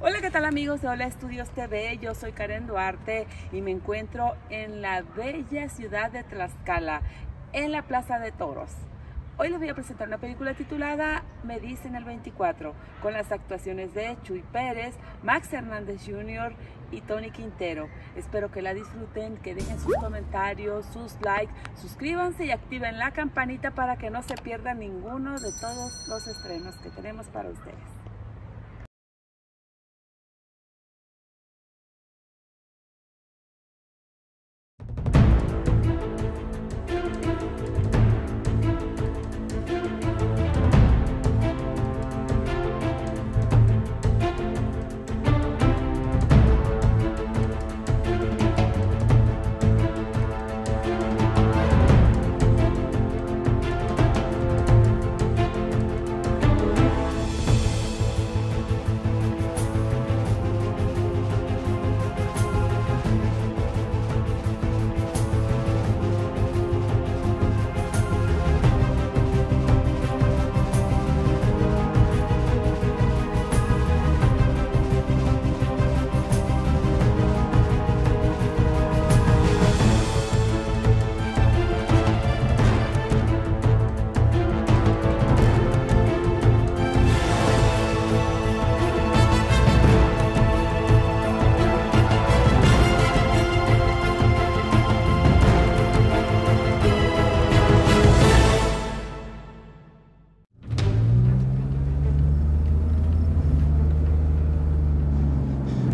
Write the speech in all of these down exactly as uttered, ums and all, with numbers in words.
Hola, ¿qué tal amigos de Hola Estudios T V? Yo soy Karen Duarte y me encuentro en la bella ciudad de Tlaxcala, en la Plaza de Toros. Hoy les voy a presentar una película titulada Me dicen el veinticuatro, con las actuaciones de Chuy Pérez, Max Hernández junior y Tony Quintero. Espero que la disfruten, que dejen sus comentarios, sus likes, suscríbanse y activen la campanita para que no se pierdan ninguno de todos los estrenos que tenemos para ustedes.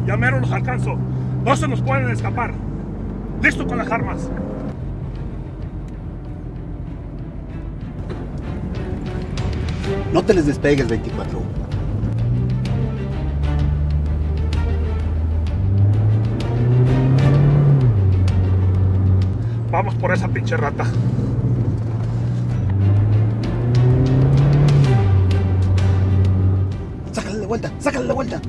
Ya mero los alcanzo. No se nos pueden escapar. Listo con las armas. No te les despegues, veinticuatro. Vamos por esa pinche rata. Sácale la vuelta, sácale la vuelta.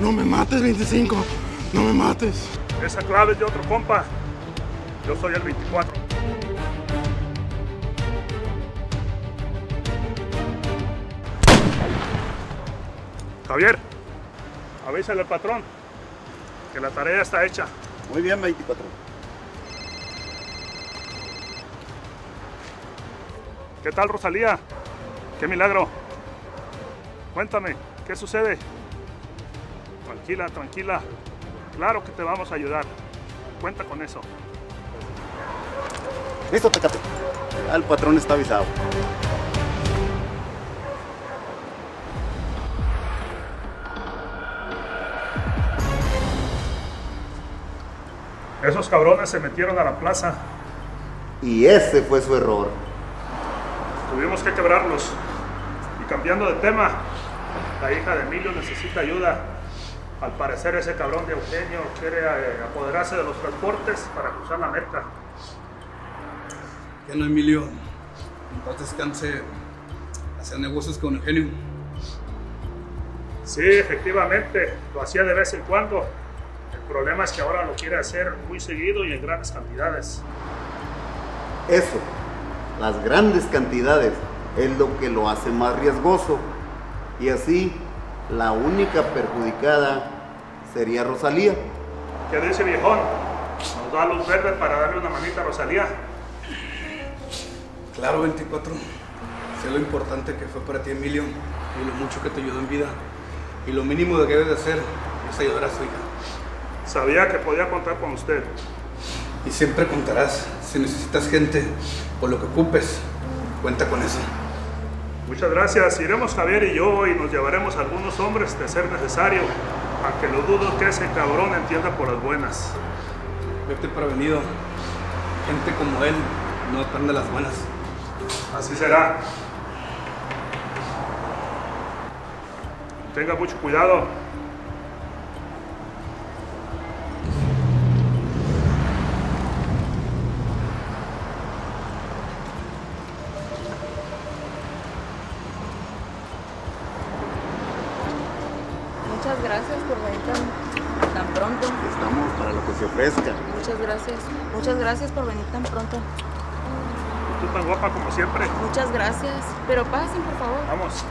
No me mates, veinticinco. No me mates. Esa clave es de otro compa. Yo soy el veinticuatro. Javier, avísale al patrón que la tarea está hecha. Muy bien, veinticuatro. ¿Qué tal, Rosalía? ¡Qué milagro! Cuéntame, ¿qué sucede? Tranquila, tranquila. Claro que te vamos a ayudar. Cuenta con eso. Listo, Tecate. El patrón está avisado. Esos cabrones se metieron a la plaza. Y ese fue su error. Tuvimos que quebrarlos. Y cambiando de tema, la hija de Emilio necesita ayuda. Al parecer ese cabrón de Eugenio quiere eh, apoderarse de los transportes para cruzar la meta. ¿Qué no, Emilio? Entonces canse hacer negocios con Eugenio. Sí, efectivamente, lo hacía de vez en cuando. El problema es que ahora lo quiere hacer muy seguido y en grandes cantidades. Eso, las grandes cantidades, es lo que lo hace más riesgoso. Y así, la única perjudicada sería Rosalía. ¿Qué dice, viejón? ¿Nos da luz verde para darle una manita a Rosalía? Claro, veinticuatro. Sé lo importante que fue para ti, Emilio, y lo mucho que te ayudó en vida. Y lo mínimo que debes de hacer es ayudar a su hija. Sabía que podía contar con usted. Y siempre contarás. Si necesitas gente o lo que ocupes, cuenta con eso. Muchas gracias. Iremos Javier y yo y nos llevaremos a algunos hombres de ser necesario, aunque lo dudo que ese cabrón entienda por las buenas. yo estoy prevenido. Gente como él no están de las buenas. Así será. Tenga mucho cuidado. Muchas gracias por venir tan, tan pronto. Estamos para lo que se ofrezca. Muchas gracias. Muchas gracias por venir tan pronto. Tú tan guapa como siempre. Muchas gracias. Pero pasen, por favor. Vamos.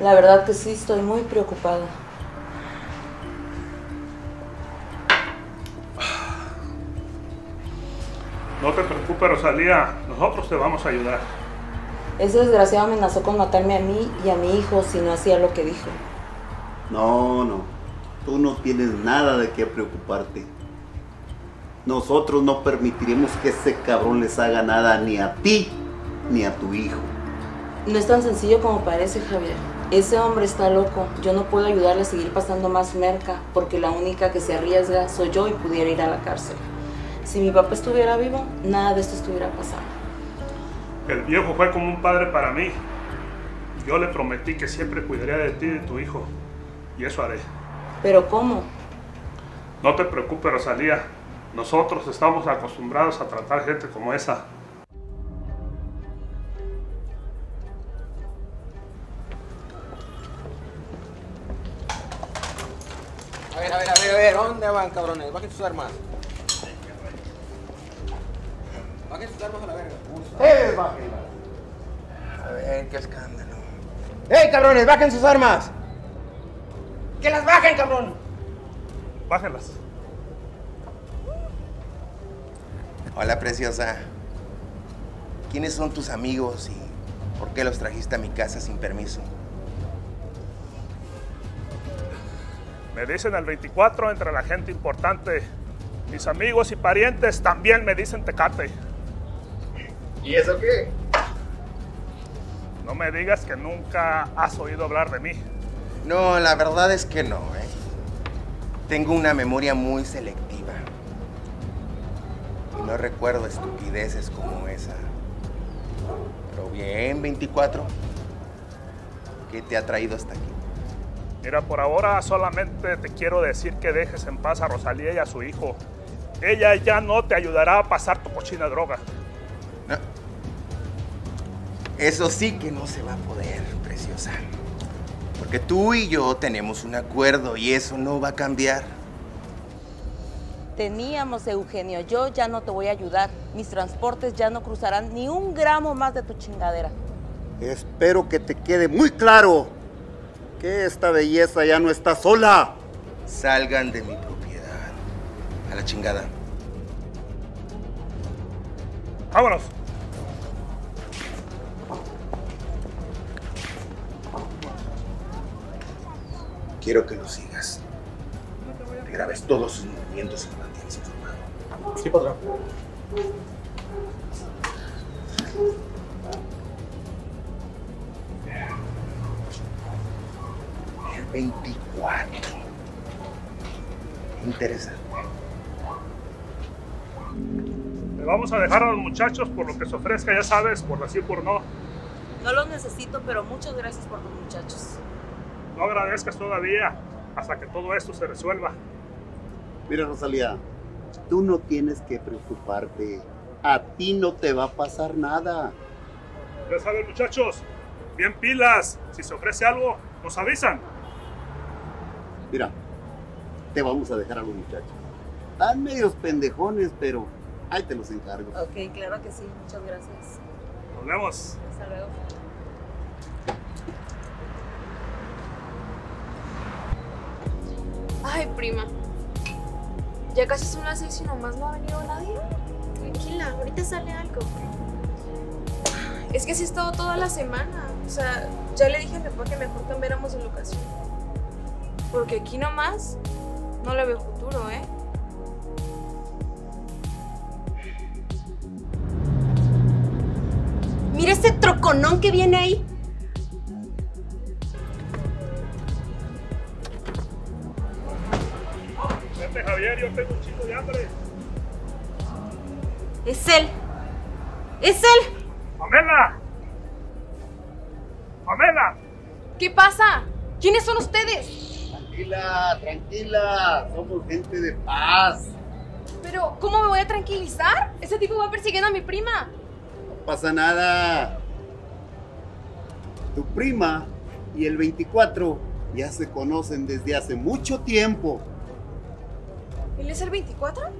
La verdad que sí, estoy muy preocupada. No te preocupes, Rosalía. Nosotros te vamos a ayudar. Ese desgraciado amenazó con matarme a mí y a mi hijo si no hacía lo que dijo. No, no. Tú no tienes nada de qué preocuparte. Nosotros no permitiremos que ese cabrón les haga nada ni a ti ni a tu hijo. No es tan sencillo como parece, Javier. Ese hombre está loco. Yo no puedo ayudarle a seguir pasando más merca, porque la única que se arriesga soy yo y pudiera ir a la cárcel. Si mi papá estuviera vivo, nada de esto estuviera pasando. El viejo fue como un padre para mí. Yo le prometí que siempre cuidaría de ti y de tu hijo, y eso haré. ¿Pero cómo? No te preocupes, Rosalía. Nosotros estamos acostumbrados a tratar gente como esa. A ver, a ver, a ver, a ver, ¿dónde van, cabrones? Bajen sus armas. Bajen sus armas a la verga. ¡Eh, bájenlas! A ver, qué escándalo. ¡Eh, cabrones, bajen sus armas! ¡Que las bajen, cabrón! Bájenlas. Hola, preciosa. ¿Quiénes son tus amigos y por qué los trajiste a mi casa sin permiso? Me dicen el veinticuatro entre la gente importante. Mis amigos y parientes también me dicen Tecate. ¿Y eso qué? No me digas que nunca has oído hablar de mí. No, la verdad es que no, ¿eh? Tengo una memoria muy selectiva. Y no recuerdo estupideces como esa. Pero bien, veinticuatro. ¿Qué te ha traído hasta aquí? Mira, por ahora solamente te quiero decir que dejes en paz a Rosalía y a su hijo. Ella ya no te ayudará a pasar tu cochina droga. No. Eso sí que no se va a poder, preciosa. Porque tú y yo tenemos un acuerdo y eso no va a cambiar. Teníamos, Eugenio. Yo ya no te voy a ayudar. Mis transportes ya no cruzarán ni un gramo más de tu chingadera. Espero que te quede muy claro que esta belleza ya no está sola. Salgan de mi propiedad. A la chingada. Vámonos. Quiero que lo sigas. Te grabes todos sus movimientos y mantienes informado. Sí, patrón. veinticuatro. Interesante. Le vamos a dejar a los muchachos por lo que se ofrezca, ya sabes, por decir por no. No los necesito, pero muchas gracias por los muchachos. No agradezcas todavía hasta que todo esto se resuelva. Mira, Rosalía, tú no tienes que preocuparte. A ti no te va a pasar nada. Ya saben, muchachos, bien pilas. Si se ofrece algo, nos avisan. Mira, te vamos a dejar a los muchachos. Están medios pendejones, pero ahí te los encargo. Ok, claro que sí. Muchas gracias. Nos vemos. Hasta luego. Ay, prima. Ya casi son las seis y nomás no ha venido nadie. Tranquila, ahorita sale algo. Es que así he estado toda la semana. O sea, ya le dije a mi papá que mejor cambiáramos de locación. Porque aquí nomás no le veo futuro, ¿eh? monón que viene ahí. Vete, Javier, yo tengo un chingo de hambre. Es él. Es él. ¡Pamela! ¡Pamela! ¿Qué pasa? ¿Quiénes son ustedes? Tranquila, tranquila. Somos gente de paz. Pero, ¿cómo me voy a tranquilizar? Ese tipo va persiguiendo a mi prima. No pasa nada. Tu prima y el veinticuatro ya se conocen desde hace mucho tiempo. ¿Él es el veinticuatro?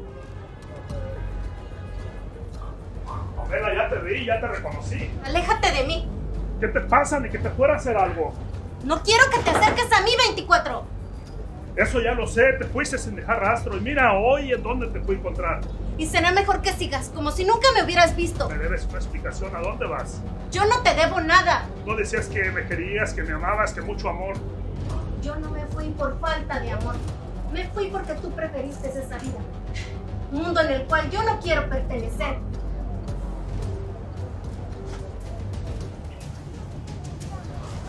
Pamela, ya te vi, ya te reconocí. Aléjate de mí. ¿Qué te pasa? Ni que te fuera a hacer algo. No quiero que te acerques a mí, veinticuatro. Eso ya lo sé, te fuiste sin dejar rastro. Y mira hoy en dónde te puedo encontrar. Y será mejor que sigas, como si nunca me hubieras visto. Me debes una explicación, ¿a dónde vas? Yo no te debo nada. No decías que me querías, que me amabas, que mucho amor. Yo no me fui por falta de amor. Me fui porque tú preferiste esa vida. Un mundo en el cual yo no quiero pertenecer.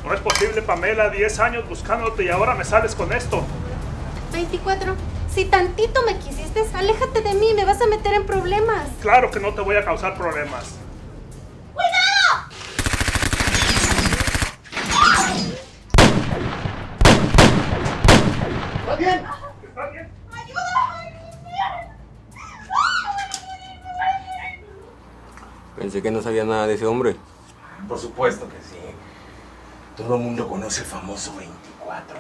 No es posible, Pamela, diez años buscándote y ahora me sales con esto. veinticuatro, si tantito me quisiste, aléjate de mí, me vas a meter en problemas. Claro que no te voy a causar problemas. ¡Cuidado! ¿Está bien? ¿Está bien? ¡Ayúdame! Pensé que no sabía nada de ese hombre. Por supuesto que sí. Todo el mundo conoce el famoso veinticuatro.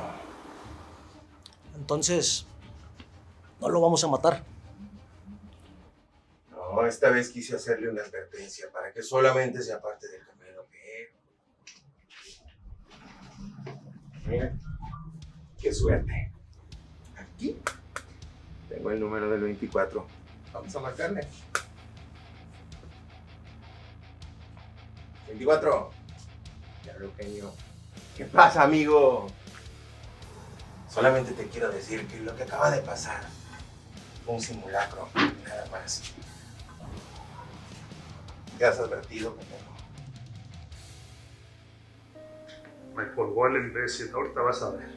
Entonces, no lo vamos a matar. No, esta vez quise hacerle una advertencia para que solamente sea parte del camino, pero... Mira, qué suerte. Aquí tengo el número del veinticuatro. Vamos a marcarle. veinticuatro. Ya, Eugenio. ¿Qué pasa, amigo? Solamente te quiero decir que lo que acaba de pasar fue un simulacro, nada más. ¿Te has advertido, Pamela? Me colgó el imbécil, ahorita vas a ver.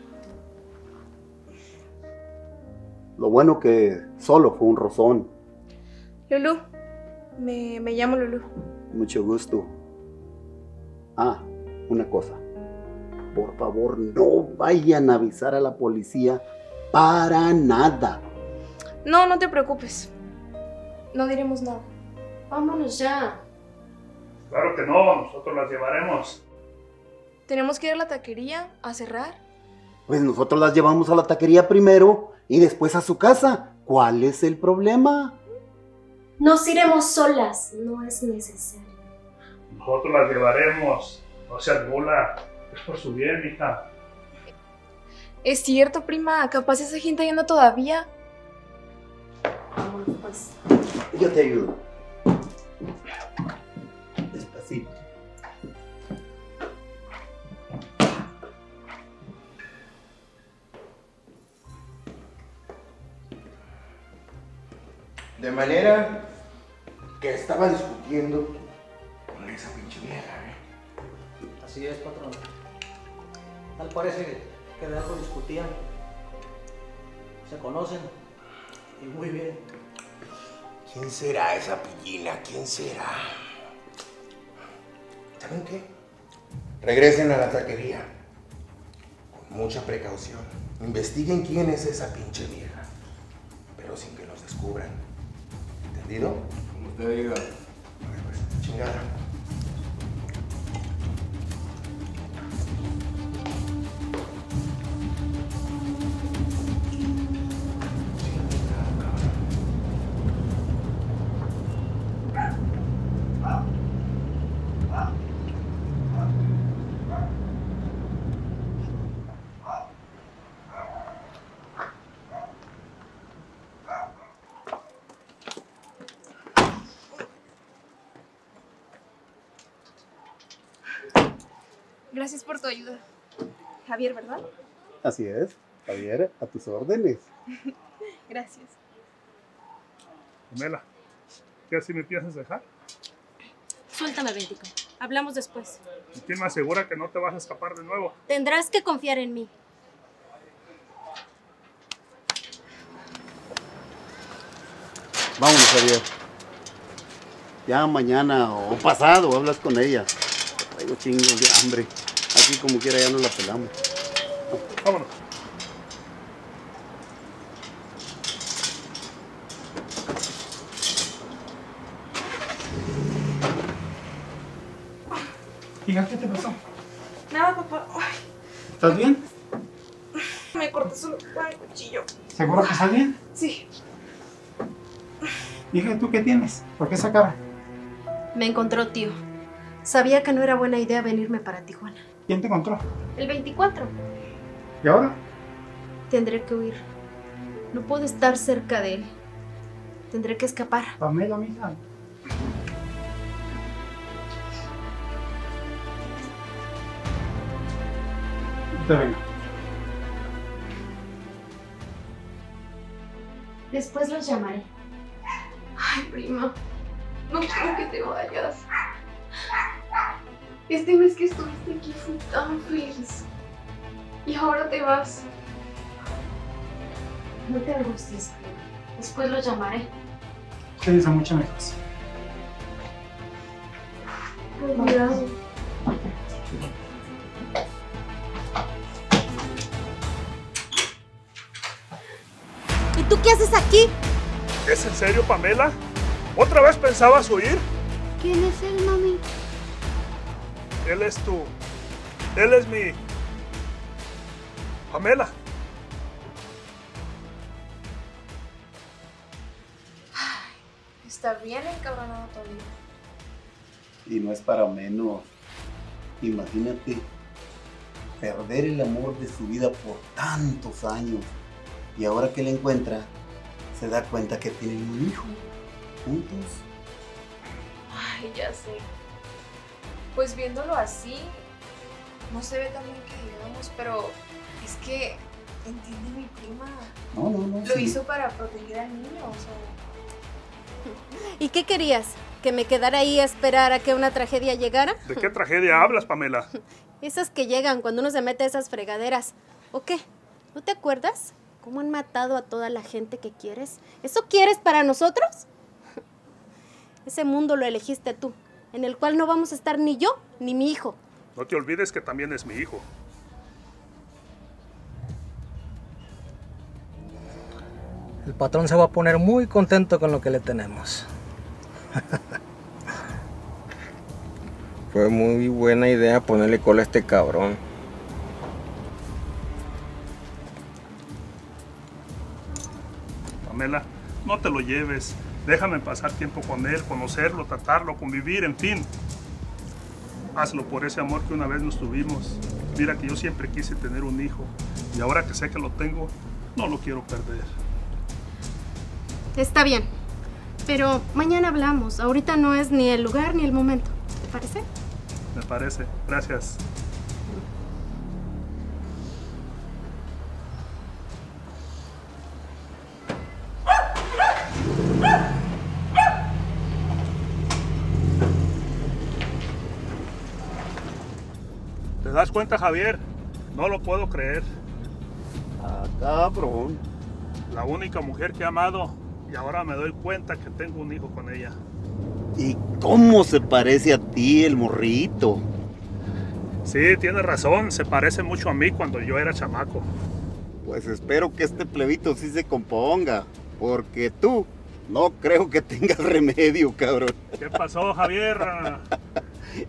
Lo bueno que solo fue un rozón. Lulú, me, me llamo Lulú. Mucho gusto. Ah. Una cosa, por favor no vayan a avisar a la policía para nada. No, no te preocupes. No diremos nada. Vámonos ya. Claro que no, nosotros las llevaremos. ¿Tenemos que ir a la taquería a cerrar? Pues nosotros las llevamos a la taquería primero y después a su casa. ¿Cuál es el problema? Nos iremos solas, no es necesario. Nosotros las llevaremos. No se anula, es por su bien, hija. Es cierto, prima, capaz esa gente yendo todavía. Vámonos, pues. Yo te ayudo. Despacito. De manera que estaba discutiendo con esa pinche vieja. Así es, patrón. Tal parece que de algo discutían. Se conocen. Y muy bien. ¿Quién será esa pillina? ¿Quién será? ¿Saben qué? Regresen a la taquería. Con mucha precaución. Investiguen quién es esa pinche vieja. Pero sin que los descubran. ¿Entendido? Como usted diga. A ver, pues, chingada. Gracias por tu ayuda. Javier, ¿verdad? Así es. Javier, a tus órdenes. Gracias. Pamela, ¿qué así me piensas dejar? Suéltame, Bentico. Hablamos después. ¿Y quién me asegura que no te vas a escapar de nuevo? Tendrás que confiar en mí. Vámonos, Javier. Ya mañana o pasado hablas con ella. Traigo chingos de hambre. Aquí como quiera ya no la pelamos. Vámonos. Hija, ¿qué te pasó? Nada, papá. Ay. ¿Estás bien? Me corté solo con el cuchillo. ¿Seguro que estás bien? Sí. Hija, ¿tú qué tienes? ¿Por qué se acaba? Me encontró, tío. Sabía que no era buena idea venirme para Tijuana. ¿Quién te encontró? El veinticuatro. ¿Y ahora? Tendré que huir. No puedo estar cerca de él. Tendré que escapar. Pamela, mija. Después los llamaré. Ay, prima, no quiero que te vayas. Este mes que estuviste aquí fui tan feliz. Y ahora te vas. No te angusties, prima. Después los llamaré. Quédense mucho lejos. Con cuidado. ¿Tú qué haces aquí? ¿Es en serio, Pamela? ¿Otra vez pensabas huir? ¿Quién es él, mami? Él es tú. Él es mi... Pamela. Ay, está bien encabronado todavía. Y no es para menos. Imagínate perder el amor de su vida por tantos años. Y ahora que la encuentra, se da cuenta que tienen un hijo, juntos. Ay, ya sé. Pues viéndolo así, no se ve tan bien que digamos, pero es que, entiende mi prima. No, no, no. Lo sí. hizo para proteger al niño, o sea. ¿Y qué querías? ¿Que me quedara ahí a esperar a que una tragedia llegara? ¿De qué tragedia hablas, Pamela? Esas que llegan cuando uno se mete a esas fregaderas. ¿O qué? ¿No te acuerdas? ¿Cómo han matado a toda la gente que quieres? ¿Eso quieres para nosotros? Ese mundo lo elegiste tú, en el cual no vamos a estar ni yo ni mi hijo. No te olvides que también es mi hijo. El patrón se va a poner muy contento con lo que le tenemos. Fue muy buena idea ponerle cola a este cabrón. Pamela, no te lo lleves. Déjame pasar tiempo con él, conocerlo, tratarlo, convivir, en fin. Hazlo por ese amor que una vez nos tuvimos. Mira que yo siempre quise tener un hijo y ahora que sé que lo tengo, no lo quiero perder. Está bien, pero mañana hablamos. Ahorita no es ni el lugar ni el momento. ¿Te parece? Me parece. Gracias. ¿Te das cuenta, Javier? No lo puedo creer. Ah, cabrón. La única mujer que he amado y ahora me doy cuenta que tengo un hijo con ella. ¿Y cómo se parece a ti el morrito? Sí, tienes razón. Se parece mucho a mí cuando yo era chamaco. Pues espero que este plebito sí se componga, porque tú no creo que tengas remedio, cabrón. ¿Qué pasó, Javier?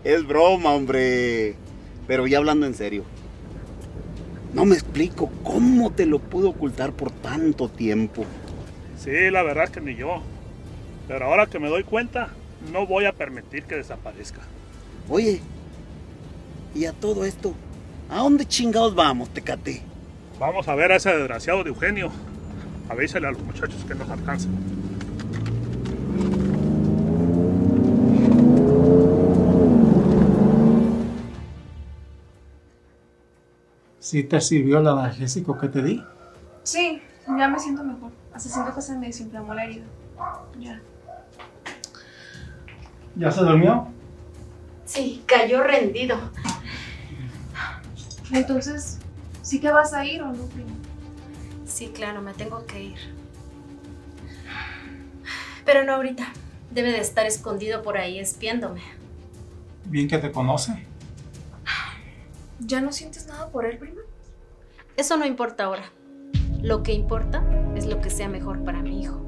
Es broma, hombre. Pero ya hablando en serio, no me explico cómo te lo pude ocultar por tanto tiempo. Sí, la verdad que ni yo. Pero ahora que me doy cuenta, no voy a permitir que desaparezca. Oye, y a todo esto, ¿a dónde chingados vamos, Tecate? Vamos a ver a ese desgraciado de Eugenio. Avísale a los muchachos que nos alcancen. ¿Sí te sirvió el analgésico que te di? Sí, ya me siento mejor. Hace cinco que se me desinflamó la herida. Ya. ¿Ya se durmió? Sí, cayó rendido. Entonces, ¿sí que vas a ir o no, prima? Sí, claro, me tengo que ir. Pero no ahorita. Debe de estar escondido por ahí espiándome. Bien que te conoce. ¿Ya no sientes nada por él, prima? Eso no importa ahora. Lo que importa es lo que sea mejor para mi hijo.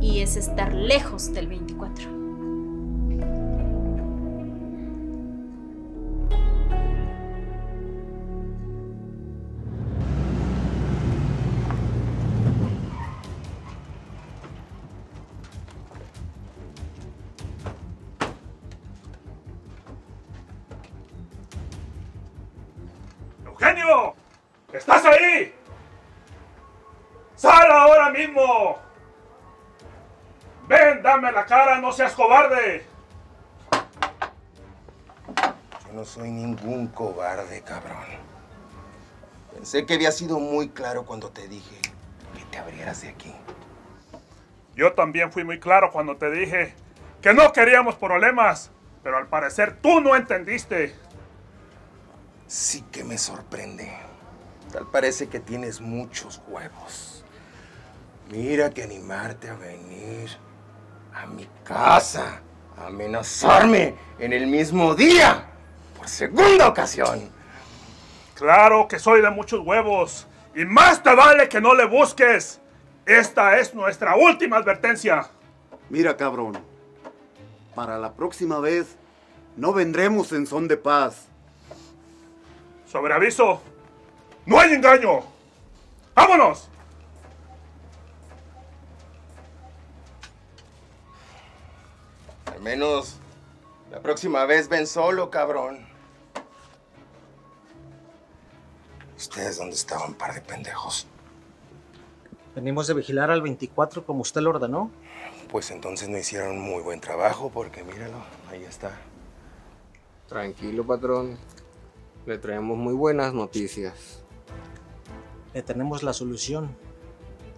Y es estar lejos del veinticuatro. ¡Estás ahí! ¡Sal ahora mismo! ¡Ven, dame la cara, no seas cobarde! Yo no soy ningún cobarde, cabrón. Pensé que había sido muy claro cuando te dije que te abrieras de aquí. Yo también fui muy claro cuando te dije que no queríamos problemas, pero al parecer tú no entendiste. Sí que me sorprende. Tal parece que tienes muchos huevos. Mira que animarte a venir a mi casa, a amenazarme en el mismo día, por segunda ocasión. Claro que soy de muchos huevos. Y más te vale que no le busques. Esta es nuestra última advertencia. Mira, cabrón. Para la próxima vez, no vendremos en son de paz. Sobre aviso, no hay engaño. ¡Vámonos! Al menos la próxima vez ven solo, cabrón. ¿Ustedes dónde estaban, par de pendejos? Venimos de vigilar al veinticuatro como usted lo ordenó. Pues entonces no hicieron muy buen trabajo porque míralo, ahí está. Tranquilo, patrón. Le traemos muy buenas noticias. Le tenemos la solución.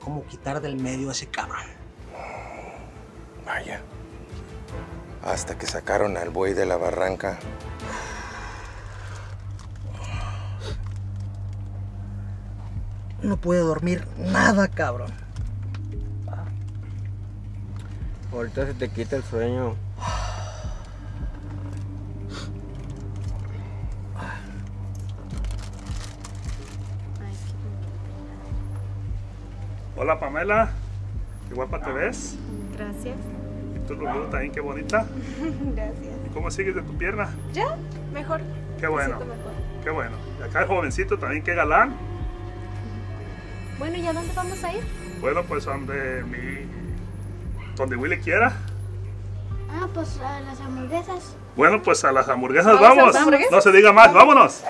¿Cómo quitar del medio a ese cabrón? Vaya. Hasta que sacaron al buey de la barranca. No puede dormir nada, cabrón. Ahorita se te quita el sueño. Hola, Pamela, qué guapa te ves. Gracias. Y tú, Lulú, también, qué bonita. Gracias. ¿Y cómo sigues de tu pierna? Ya, mejor. Qué bueno, mejor. Qué bueno. Y acá el jovencito también, qué galán. Bueno, ¿y a dónde vamos a ir? Bueno, pues donde mi... donde Willy quiera. Ah, pues a las hamburguesas. Bueno, pues a las hamburguesas vamos. vamos. Hamburguesas? No se diga más, vámonos.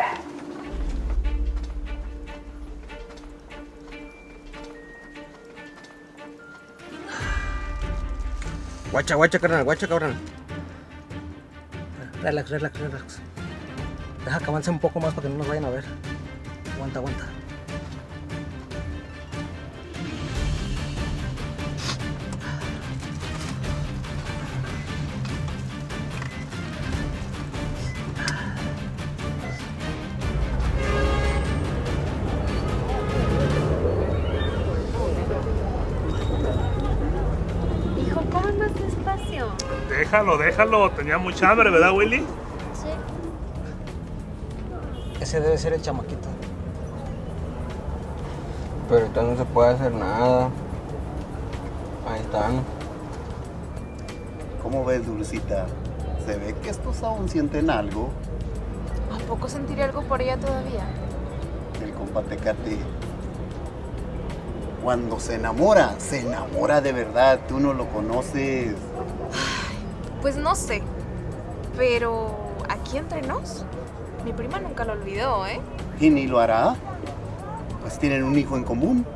Guacha, guacha, carnal, guacha, cabrón. Relax, relax, relax. Deja que avance un poco más para que no nos vayan a ver. Aguanta, aguanta. Déjalo, déjalo. Tenía mucha hambre, ¿verdad, Willy? Sí. Ese debe ser el chamaquito. Pero ahorita no se puede hacer nada. Ahí están. ¿Cómo ves, Dulcita? Se ve que estos aún sienten algo. ¿A poco sentiré algo por ella todavía? El compa Tecate. Cuando se enamora, se enamora de verdad. Tú no lo conoces. Pues no sé, pero aquí entre nos, mi prima nunca lo olvidó, ¿eh? Y ni lo hará, pues tienen un hijo en común.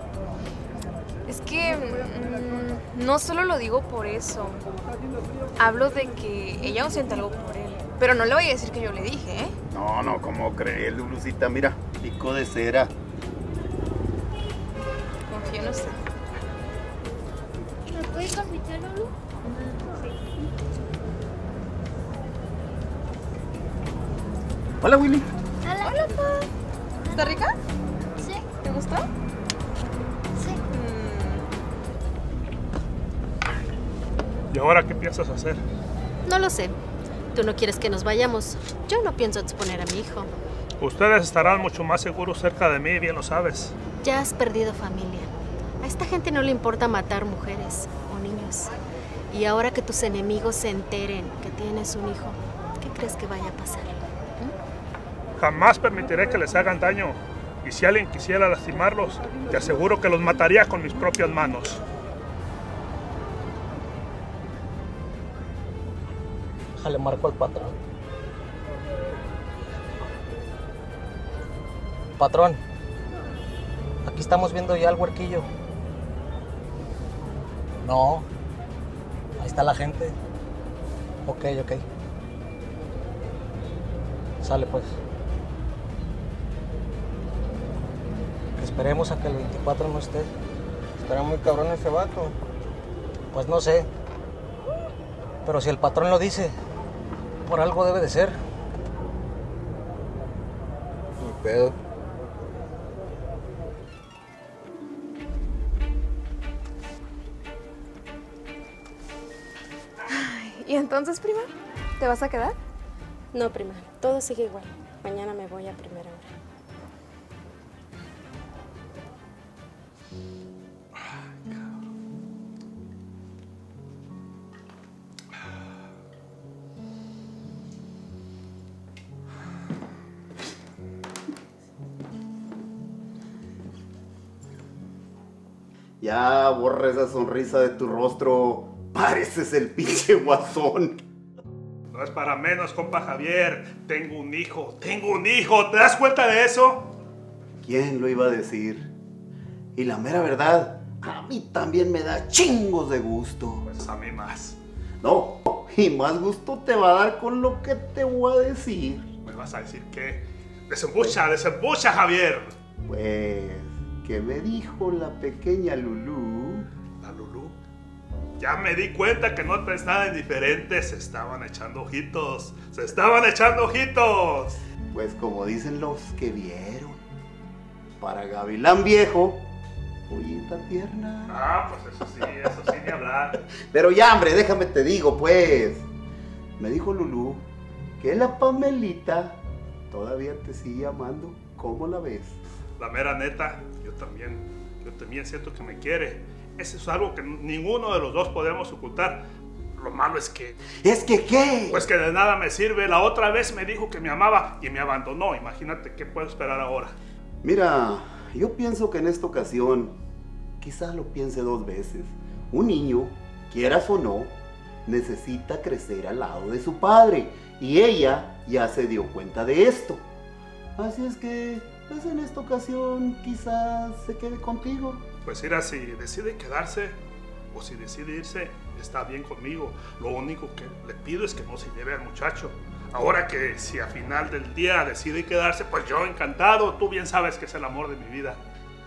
Es que mmm, no solo lo digo por eso, hablo de que ella aún siente algo por él, pero no le voy a decir que yo le dije, ¿eh? No, no, ¿cómo crees, Lulucita? Mira, pico de cera. Confío en usted. ¿Me puedes confiar, Lulu? Sí. Hola, Willy. Hola, hola, pa. ¿Está rica? Sí. ¿Te gustó? Sí. ¿Y ahora qué piensas hacer? No lo sé. Tú no quieres que nos vayamos. Yo no pienso exponer a mi hijo. Ustedes estarán mucho más seguros cerca de mí, bien lo sabes. Ya has perdido familia. A esta gente no le importa matar mujeres o niños. Y ahora que tus enemigos se enteren que tienes un hijo, ¿qué crees que vaya a pasar? ¿Mm? Jamás permitiré que les hagan daño. Y si alguien quisiera lastimarlos, te aseguro que los mataría con mis propias manos. Le marco al patrón. Patrón, aquí estamos viendo ya al huerquillo. No, ahí está la gente. Ok, ok. Sale pues. Esperemos a que el veinticuatro no esté. Estará muy cabrón ese vato. Pues no sé. Pero si el patrón lo dice, por algo debe de ser. Ni pedo. Ay, ¿y entonces, prima? ¿Te vas a quedar? No, prima. Todo sigue igual. Mañana me voy a primera hora. Ay, cabrón. Ya, borra esa sonrisa de tu rostro. Pareces el pinche guasón. No es para menos, compa Javier. Tengo un hijo, tengo un hijo. ¿Te das cuenta de eso? ¿Quién lo iba a decir? Y la mera verdad, a mí también me da chingos de gusto. Pues a mí más. No, y más gusto te va a dar con lo que te voy a decir. ¿Me vas a decir qué? Desembucha, desembucha, Javier. Pues... que me dijo la pequeña Lulú. ¿La Lulú? Ya me di cuenta que no te es nada indiferente. Se estaban echando ojitos. ¡Se estaban echando ojitos! Pues como dicen los que vieron, para gavilán viejo, pollita tierna. Ah, pues eso sí, eso sí, ni hablar. Pero ya, hombre, déjame te digo, pues. Me dijo Lulú que la Pamelita todavía te sigue amando. ¿Cómo la ves? La mera neta, yo también, yo también siento que me quiere. Eso es algo que ninguno de los dos podemos ocultar. Lo malo es que... ¿Es que qué? Pues que de nada me sirve. La otra vez me dijo que me amaba y me abandonó. Imagínate qué puedo esperar ahora. Mira, yo pienso que en esta ocasión, quizás lo piense dos veces. Un niño, quieras o no, necesita crecer al lado de su padre. Y ella ya se dio cuenta de esto. Así es que... pues en esta ocasión quizás se quede contigo. Pues mira, si decide quedarse o si decide irse, está bien conmigo. Lo único que le pido es que no se lleve al muchacho. Ahora que si al final del día decide quedarse, pues yo encantado. Tú bien sabes que es el amor de mi vida.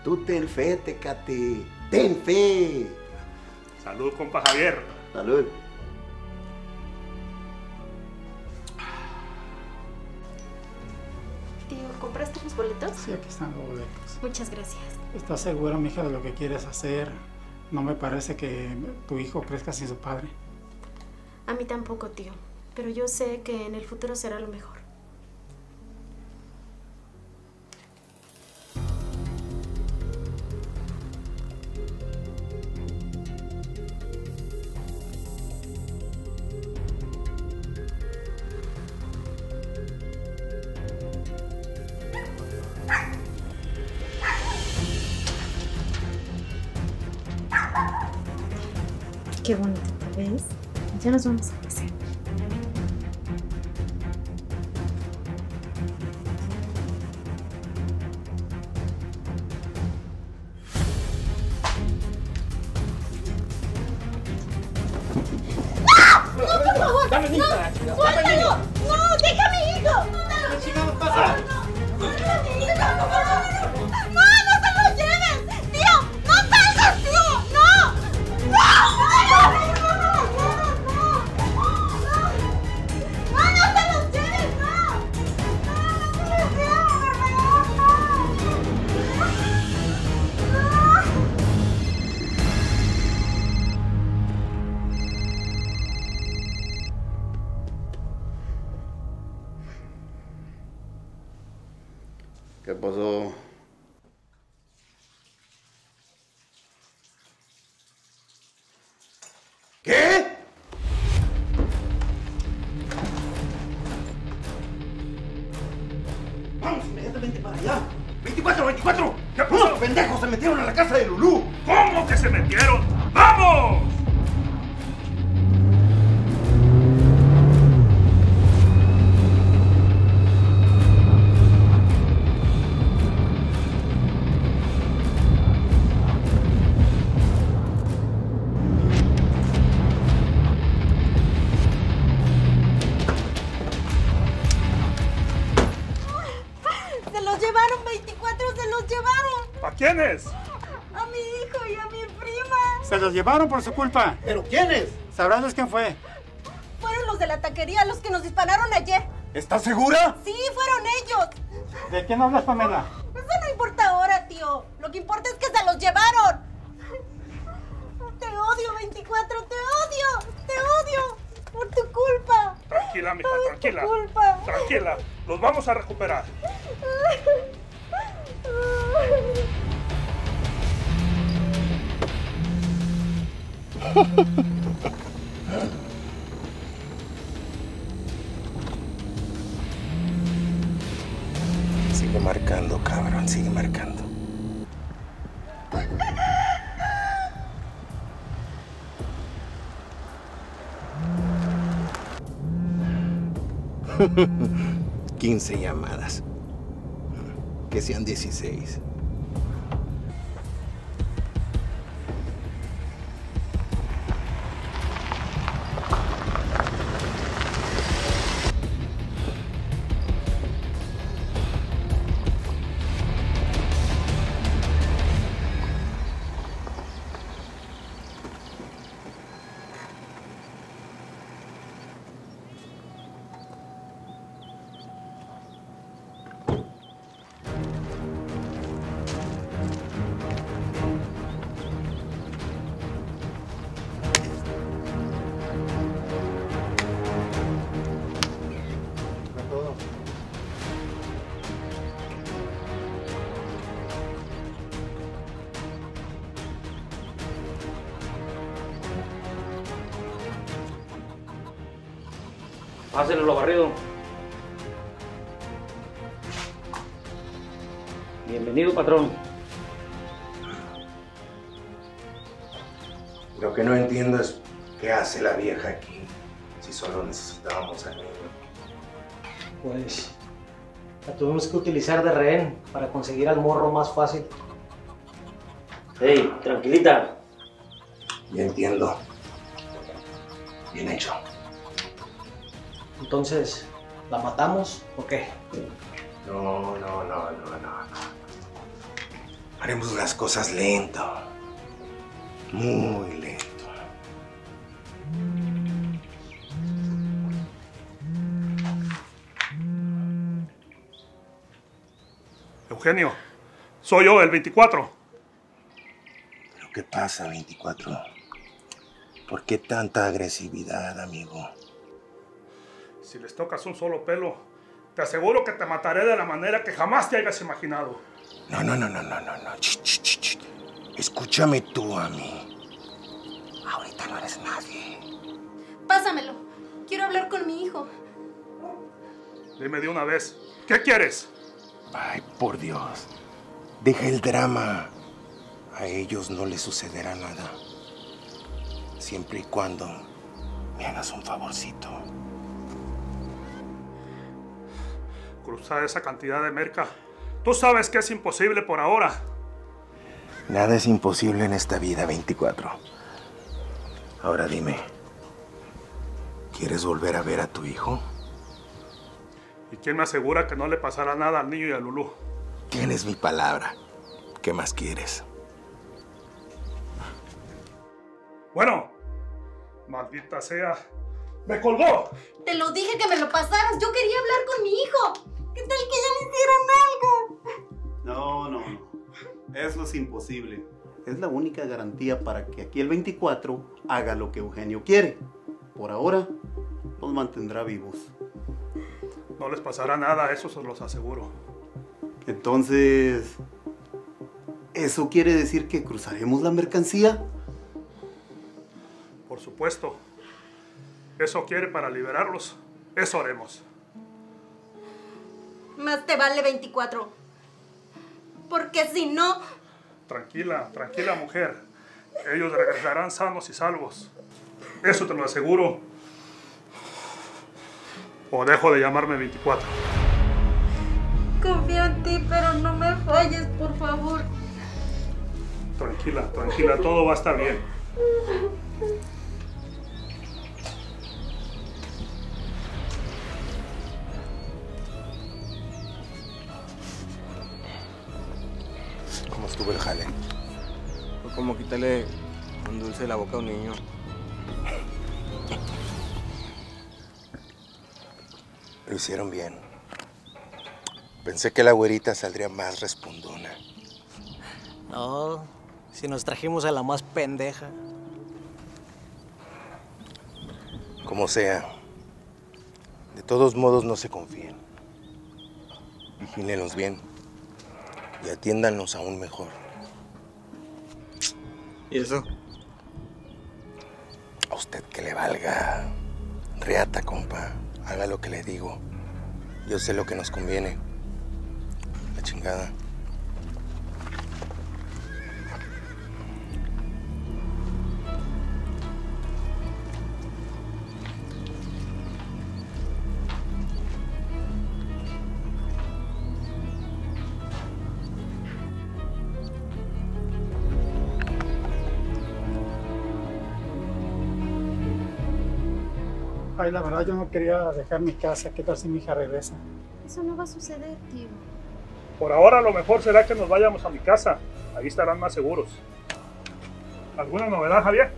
Tú ten fe, Tecate. Ten fe. Salud, compa Javier. Salud. ¿Compraste los boletos? Sí, aquí están los boletos. Muchas gracias. ¿Estás segura, mija, de lo que quieres hacer? No me parece que tu hijo crezca sin su padre. A mí tampoco, tío. Pero yo sé que en el futuro será lo mejor. Qué bonito, ¿ves? Ya nos vamos a casar. ¡No, por favor! ¡Dame, no! ¡Suéltalo! ¡Suéltalo! ¡No! ¡Deja a mi hijo! ¡No, si no, no pasa! ¡No, no! ¡No, no! ¡No, no! ¡No, no te los lleves! ¡No! ¡No! ¿Qué pasó? ¿Qué? ¡Vamos inmediatamente para allá! ¡veinticuatro, veinticuatro! ¿Qué pasó? ¡Los pendejos se metieron a la casa de Lulú! ¿Cómo que se metieron? ¡Vamos! ¿Quiénes? A mi hijo y a mi prima. Se los llevaron por su culpa. ¿Pero quiénes? ¿Sabrás quién fue? Fueron los de la taquería, los que nos dispararon ayer. ¿Estás segura? Sí, fueron ellos. ¿De quién hablas, Pamela? Eso no importa ahora, tío. Lo que importa es que se los llevaron. Te odio, veinticuatro, te odio, te odio. Por tu culpa. Tranquila, mija, Ay, tranquila. Por tu culpa. Tranquila, los vamos a recuperar. Sigue marcando, cabrón, sigue marcando. quince llamadas. Que sean dieciséis. Pásenle lo barrido. Bienvenido, patrón. Lo que no entiendo es qué hace la vieja aquí, si solo necesitábamos al niño. Pues la tuvimos que utilizar de rehén para conseguir al morro más fácil. Hey, tranquilita. Ya entiendo. Bien hecho. Entonces, ¿la matamos o qué? No, no, no, no, no. Haremos las cosas lento. Muy lento. Eugenio, soy yo, el veinticuatro. ¿Pero qué pasa, veinticuatro? ¿Por qué tanta agresividad, amigo? Si les tocas un solo pelo, te aseguro que te mataré de la manera que jamás te hayas imaginado. No, no, no, no, no, no, no. Ch, ch, ch, ch. Escúchame tú a mí. Ahorita no eres nadie. Pásamelo. Quiero hablar con mi hijo. Dime de una vez. ¿Qué quieres? Ay, por Dios. Deja el drama. A ellos no les sucederá nada. Siempre y cuando me hagas un favorcito. Cruzar esa cantidad de merca. Tú sabes que es imposible por ahora. Nada es imposible en esta vida, veinticuatro. Ahora dime, ¿quieres volver a ver a tu hijo? ¿Y quién me asegura que no le pasará nada al niño y a Lulú? Tienes mi palabra. ¿Qué más quieres? Bueno, maldita sea. ¡Me colgó! Te lo dije que me lo pasaras. Yo quería hablar con mi hijo. ¿Qué tal que ya le hicieron algo? No, no, no. Eso es imposible. Es la única garantía para que aquí el veinticuatro haga lo que Eugenio quiere. Por ahora, los mantendrá vivos. No les pasará nada, eso se los aseguro. Entonces, ¿eso quiere decir que cruzaremos la mercancía? Por supuesto. Eso quiere para liberarlos. Eso haremos. Más te vale veinticuatro. Porque si no... Tranquila, tranquila, mujer. Ellos regresarán sanos y salvos. Eso te lo aseguro. O dejo de llamarme veinticuatro. Confío en ti, pero no me falles, por favor. Tranquila, tranquila. Todo va a estar bien. ¿Cómo estuvo el jale? Fue como quitarle un dulce de la boca a un niño. Lo hicieron bien. Pensé que la güerita saldría más respondona. No, si nos trajimos a la más pendeja. Como sea, de todos modos no se confíen. Vigílenlos bien y atiéndanlos aún mejor. ¿Y eso? A usted que le valga. Reata, compa. Haga lo que le digo. Yo sé lo que nos conviene. La chingada. Ay, la verdad yo no quería dejar mi casa. ¿Qué tal si mi hija regresa? Eso no va a suceder, tío. Por ahora lo mejor será que nos vayamos a mi casa. Ahí estarán más seguros. ¿Alguna novedad, Javier?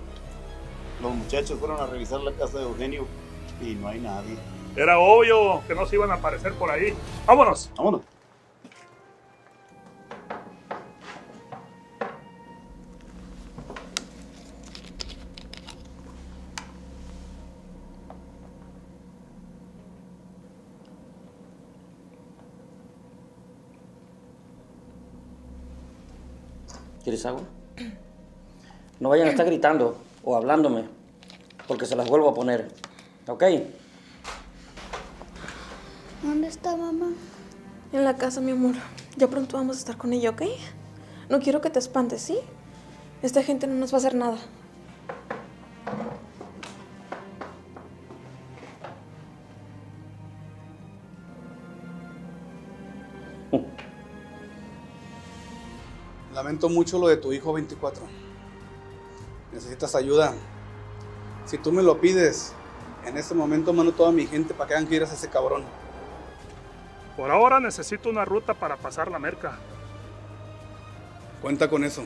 Los muchachos fueron a revisar la casa de Eugenio y no hay nadie. Era obvio que no se iban a aparecer por ahí. ¡Vámonos! ¡Vámonos! ¿Quieres agua? No vayan a estar gritando o hablándome, porque se las vuelvo a poner, ¿ok? ¿Dónde está mamá? En la casa, mi amor. Ya pronto vamos a estar con ella, ¿ok? No quiero que te espantes, ¿sí? Esta gente no nos va a hacer nada. Lamento mucho lo de tu hijo veinticuatro. Necesitas ayuda. Si tú me lo pides, en este momento mando toda mi gente para que hagan giras a ese cabrón. Por ahora necesito una ruta para pasar la merca. Cuenta con eso.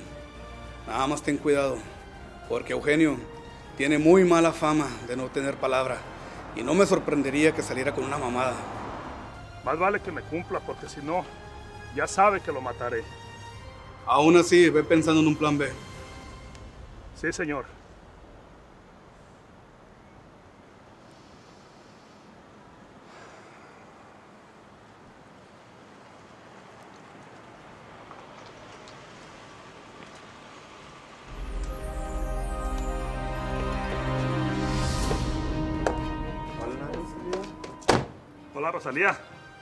Nada más ten cuidado, porque Eugenio tiene muy mala fama de no tener palabra y no me sorprendería que saliera con una mamada. Más vale que me cumpla, porque si no, ya sabe que lo mataré. Aún así, ve pensando en un plan B. Sí, señor. Hola, Rosalía. Hola, Rosalía.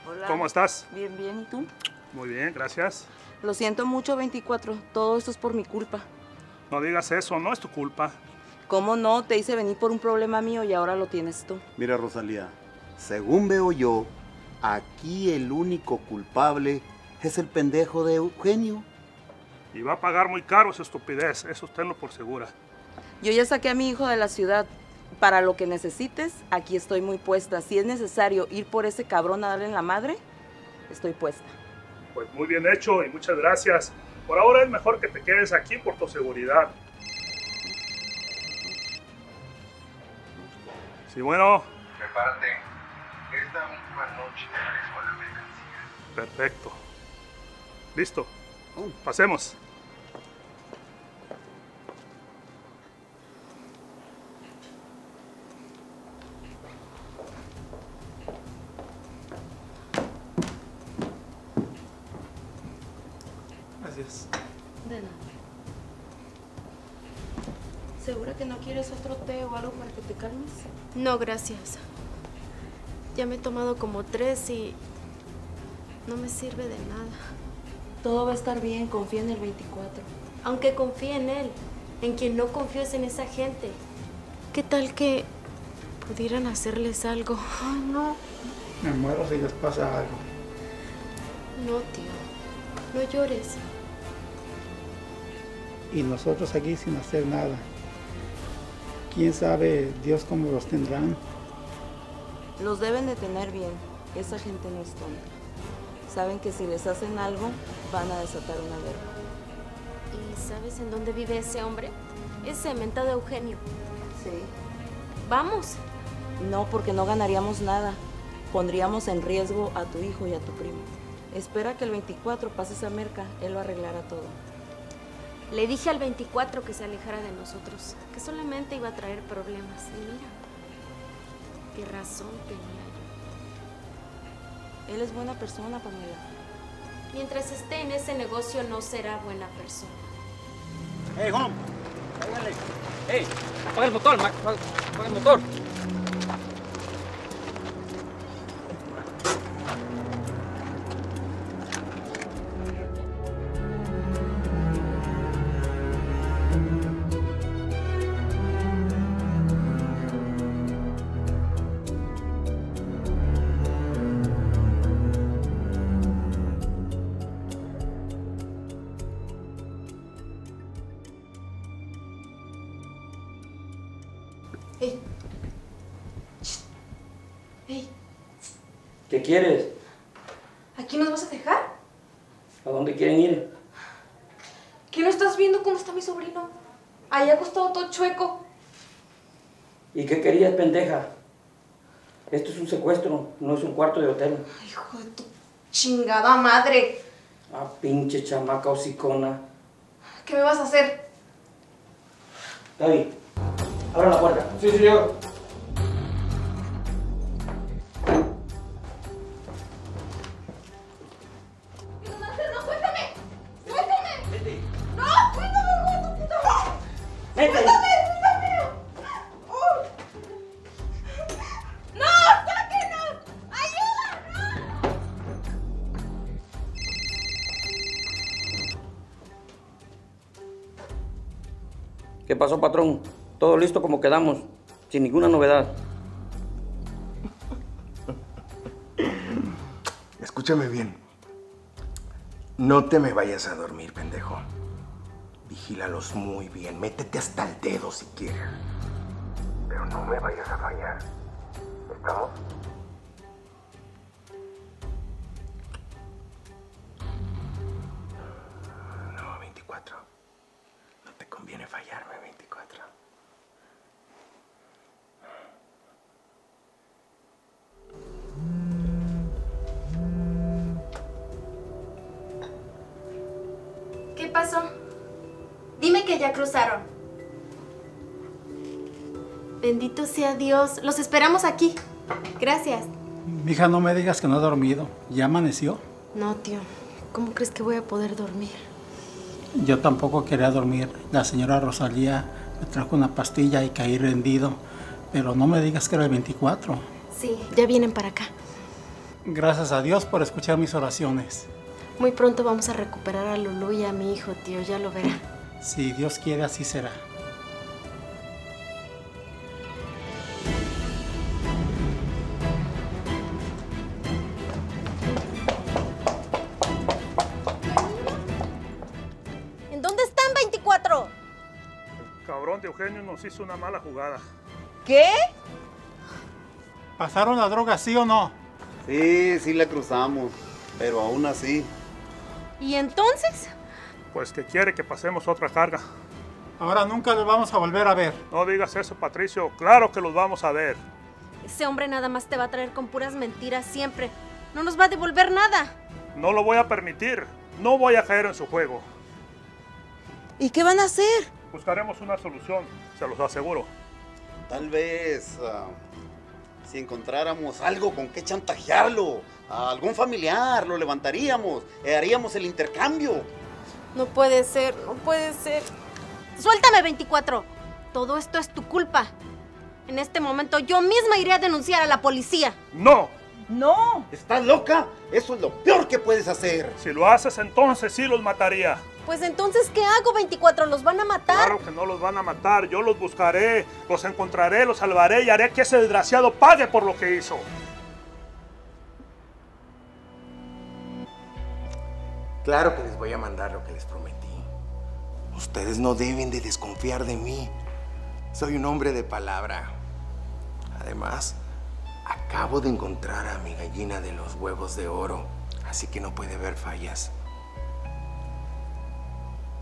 Hola. ¿Cómo estás? Bien, bien. ¿Y tú? Muy bien, gracias. Lo siento mucho, veinticuatro. Todo esto es por mi culpa. No digas eso, no es tu culpa. ¿Cómo no? Te hice venir por un problema mío y ahora lo tienes tú. Mira, Rosalía, según veo yo, aquí el único culpable es el pendejo de Eugenio. Y va a pagar muy caro su estupidez, eso tenlo por segura. Yo ya saqué a mi hijo de la ciudad. Para lo que necesites, aquí estoy muy puesta. Si es necesario ir por ese cabrón a darle en la madre, estoy puesta. Pues muy bien hecho y muchas gracias. Por ahora es mejor que te quedes aquí por tu seguridad. Sí, bueno. Prepárate. Esta misma noche regreso a la mercancía. Perfecto. Listo. Uh, pasemos. gracias. De nada. ¿Segura que no quieres otro té o algo para que te calmes? No, gracias. Ya me he tomado como tres y no me sirve de nada. Todo va a estar bien, confía en el veinticuatro. Aunque confía en él, en quien no confío es en esa gente. ¿Qué tal que pudieran hacerles algo? Ay, no. Me muero si les pasa algo. No, tío. No llores. Y nosotros aquí sin hacer nada. ¿Quién sabe Dios cómo los tendrán? Los deben de tener bien. Esa gente no es tonta. Saben que si les hacen algo, van a desatar una guerra. ¿Y sabes en dónde vive ese hombre? Ese mentado Eugenio. Sí. ¿Vamos? No, porque no ganaríamos nada. Pondríamos en riesgo a tu hijo y a tu primo. Espera que el veinticuatro pase esa merca. Él lo arreglará todo. Le dije al veinticuatro que se alejara de nosotros, que solamente iba a traer problemas. Y mira, qué razón tenía yo. Él es buena persona, Pamela. Mientras esté en ese negocio, no será buena persona. ¡Hey, Juan! ¡Cállale! ¡Hey! ¡Apaga el motor, Max! ¡Apaga el motor! ¿Qué quieres? ¿Aquí nos vas a dejar? ¿A dónde quieren ir? ¿Qué no estás viendo cómo está mi sobrino? Ahí acostado todo chueco. ¿Y qué querías, pendeja? Esto es un secuestro, no es un cuarto de hotel. Ay, hijo de tu chingada madre. Ah, pinche chamaca hocicona. ¿Qué me vas a hacer? Gaby, abre la puerta. Sí, sí, yo. ¿Qué pasó, patrón? Todo listo como quedamos, sin ninguna novedad. Escúchame bien. No te me vayas a dormir, pendejo. Vigílalos muy bien, métete hasta el dedo si quieres. Pero no me vayas a fallar. ¿Estamos? No, veinticuatro. No te conviene fallarme, veinticuatro. ¿Qué pasó? Dime que ya cruzaron. Bendito sea Dios. Los esperamos aquí. Gracias. Mija, no me digas que no ha dormido. ¿Ya amaneció? No, tío. ¿Cómo crees que voy a poder dormir? Yo tampoco quería dormir. La señora Rosalía me trajo una pastilla y caí rendido. Pero no me digas que era el veinticuatro. Sí, ya vienen para acá. Gracias a Dios por escuchar mis oraciones. Muy pronto vamos a recuperar a Lulú y a mi hijo, tío. Ya lo verá. Si Dios quiere, así será. Eugenio nos hizo una mala jugada. ¿Qué? ¿Pasaron la droga, sí o no? Sí, sí la cruzamos, pero aún así. ¿Y entonces? Pues que quiere que pasemos otra carga. Ahora nunca los vamos a volver a ver. No digas eso, Patricio. Claro que los vamos a ver. Ese hombre nada más te va a traer con puras mentiras siempre. No nos va a devolver nada. No lo voy a permitir. No voy a caer en su juego. ¿Y qué van a hacer? Buscaremos una solución, se los aseguro. Tal vez, uh, si encontráramos algo con que chantajearlo, a algún familiar, lo levantaríamos, haríamos el intercambio. No puede ser, no puede ser. ¡Suéltame, veinticuatro! Todo esto es tu culpa. En este momento yo misma iré a denunciar a la policía. ¡No! ¡No! ¿Estás loca? Eso es lo peor que puedes hacer. Si lo haces, entonces sí los mataría. Pues entonces, ¿qué hago, veinticuatro? ¿Los van a matar? Claro que no los van a matar. Yo los buscaré, los encontraré, los salvaré y haré que ese desgraciado pague por lo que hizo. Claro que les voy a mandar lo que les prometí. Ustedes no deben de desconfiar de mí. Soy un hombre de palabra. Además, acabo de encontrar a mi gallina de los huevos de oro, así que no puede haber fallas.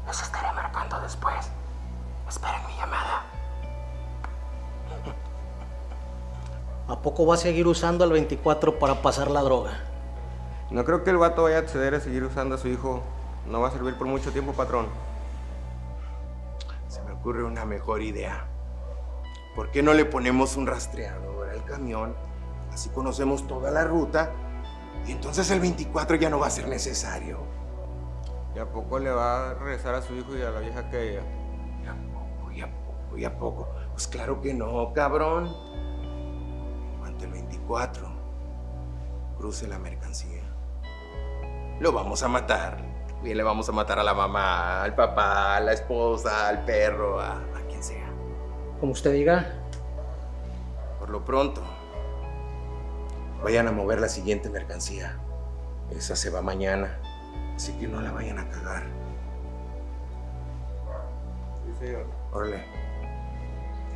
Los estaré marcando después. Esperen mi llamada. ¿A poco va a seguir usando al veinticuatro para pasar la droga? No creo que el vato vaya a acceder a seguir usando a su hijo. No va a servir por mucho tiempo, patrón. Se me ocurre una mejor idea. ¿Por qué no le ponemos un rastreador al camión? Así conocemos toda la ruta y entonces el veinticuatro ya no va a ser necesario. ¿Y a poco le va a regresar a su hijo y a la vieja aquella? ¿Y a poco, y a poco, y a poco? Pues claro que no, cabrón. En cuanto el veinticuatro cruce la mercancía, lo vamos a matar. Bien, le vamos a matar a la mamá, al papá, a la esposa, al perro, a, a quien sea. Como usted diga. Por lo pronto, vayan a mover la siguiente mercancía. Esa se va mañana. Así que no la vayan a cagar. Sí, señor. Órale.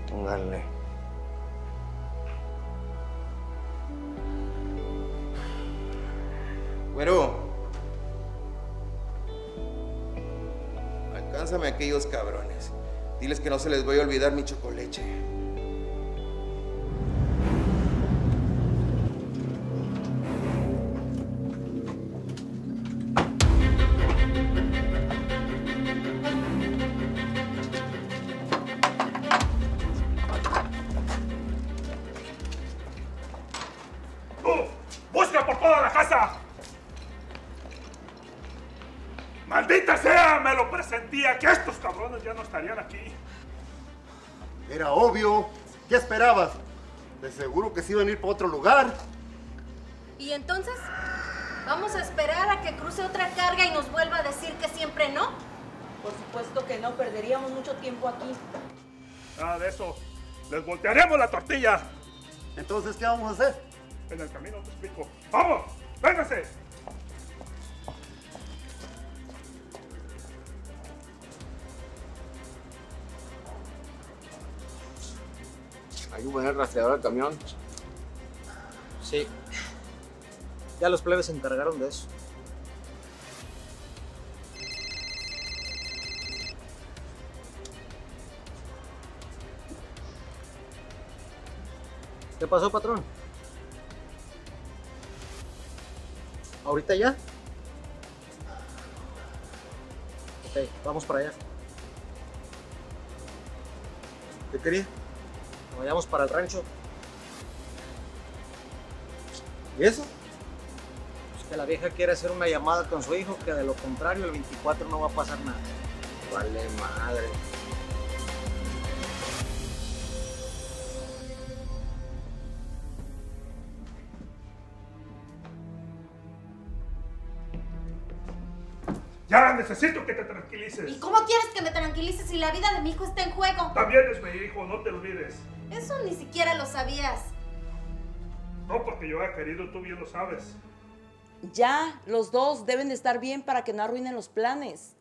Pónganle. Güero. Alcánzame a aquellos cabrones. Diles que no se les voy a olvidar mi chocoleche. Iban a ir para otro lugar. ¿Y entonces? ¿Vamos a esperar a que cruce otra carga y nos vuelva a decir que siempre no? Por supuesto que no, perderíamos mucho tiempo aquí. Ah, de eso. Les voltearemos la tortilla. Entonces, ¿qué vamos a hacer? En el camino te explico. ¡Vamos! ¡Véngase! ¿Hay un buen rastreador al camión? Sí. Ya los plebes se encargaron de eso. ¿Qué pasó, patrón? ¿Ahorita ya? Ok, vamos para allá. ¿Qué quería? Nos vayamos para el rancho. ¿Y eso? Pues que la vieja quiere hacer una llamada con su hijo, que de lo contrario el veinticuatro no va a pasar nada. Vale madre. Ya necesito que te tranquilices. ¿Y cómo quieres que me tranquilices si la vida de mi hijo está en juego? También es mi hijo, no te olvides. Eso ni siquiera lo sabías. No, porque yo he querido, tú bien lo sabes. Ya, los dos deben de estar bien para que no arruinen los planes.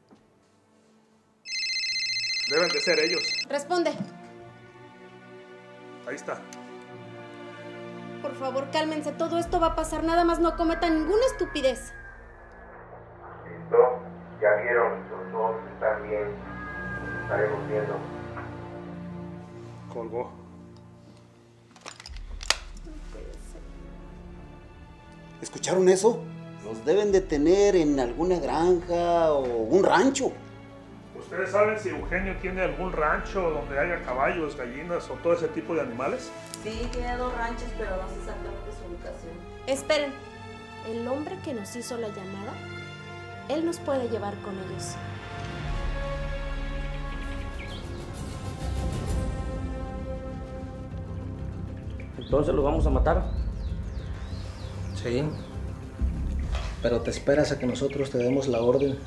Deben de ser ellos. Responde. Ahí está. Por favor, cálmense, todo esto va a pasar, nada más no cometan ninguna estupidez. Listo, ya vieron, los dos están bien. Estaremos viendo. Colgó. ¿Escucharon eso? Los deben de tener en alguna granja o un rancho. ¿Ustedes saben si Eugenio tiene algún rancho donde haya caballos, gallinas o todo ese tipo de animales? Sí, tiene dos ranchos, pero no sé exactamente su ubicación. Esperen, el hombre que nos hizo la llamada, él nos puede llevar con ellos. Entonces los vamos a matar. Sí. Pero te esperas a que nosotros te demos la orden.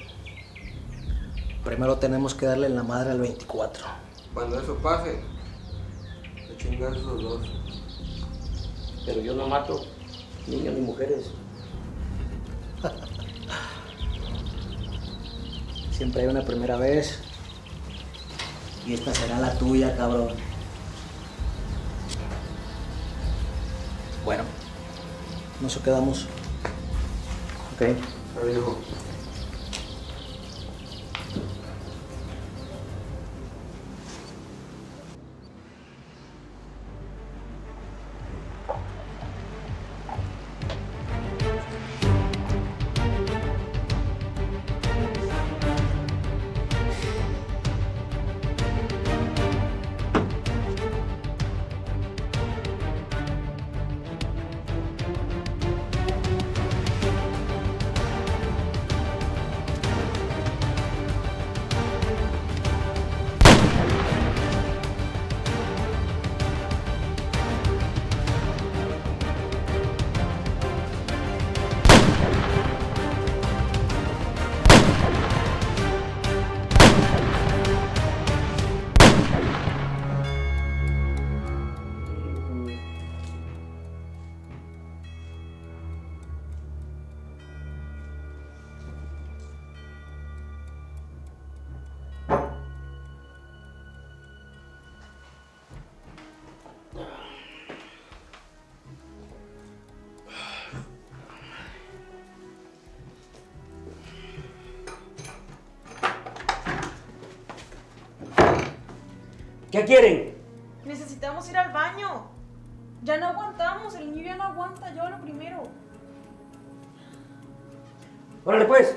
Primero tenemos que darle la madre al veinticuatro. Cuando eso pase, te chingas los dos. Pero yo no mato niños ni mujeres. Siempre hay una primera vez. Y esta será la tuya, cabrón. Bueno, nos quedamos. Ok. Adiós. ¿Qué quieren? Necesitamos ir al baño. Ya no aguantamos, el niño ya no aguanta, yo lo primero. Órale pues,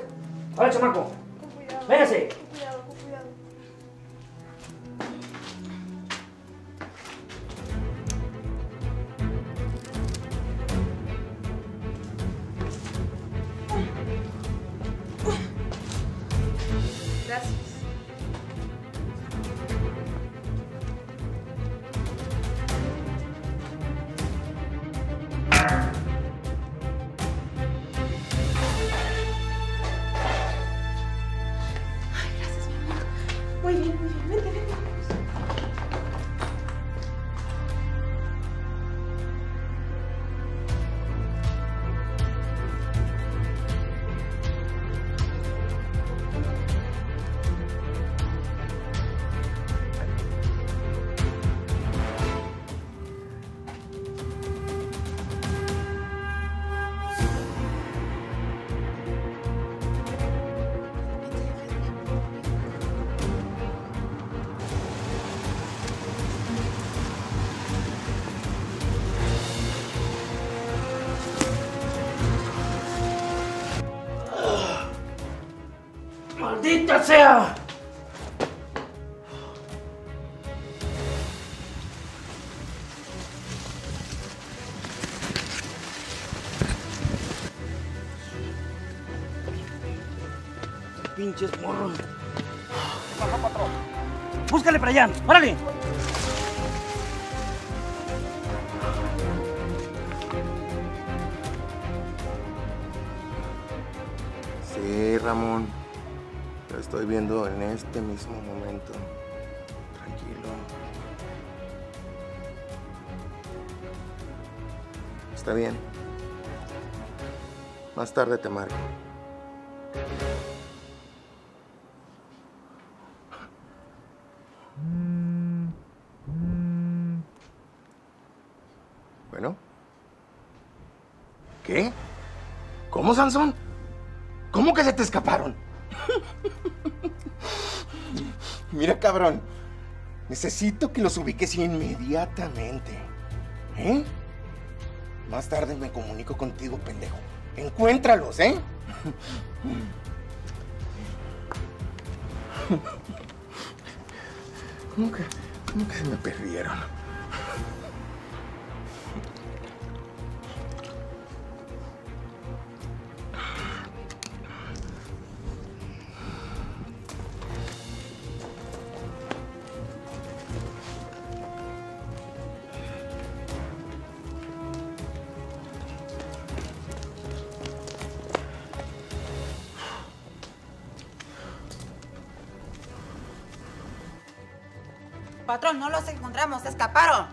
órale chamaco. Con cuidado. Véngase. Con cuidado, con cuidado. Gracias. ¡Maldita sea! ¡Pinches morros! ¡Baja, patrón! ¡Búscale para allá! ¡Órale! Sí, Ramón. Lo estoy viendo en este mismo momento. Tranquilo. Está bien. Más tarde te marco. Bueno. ¿Qué? ¿Cómo, Sansón? ¿Cómo que se te escaparon? Mira, cabrón, necesito que los ubiques inmediatamente, ¿eh? Más tarde me comunico contigo, pendejo. Encuéntralos, ¿eh? ¿Cómo que, cómo que se me perdieron? patrón, no los encontramos, se escaparon.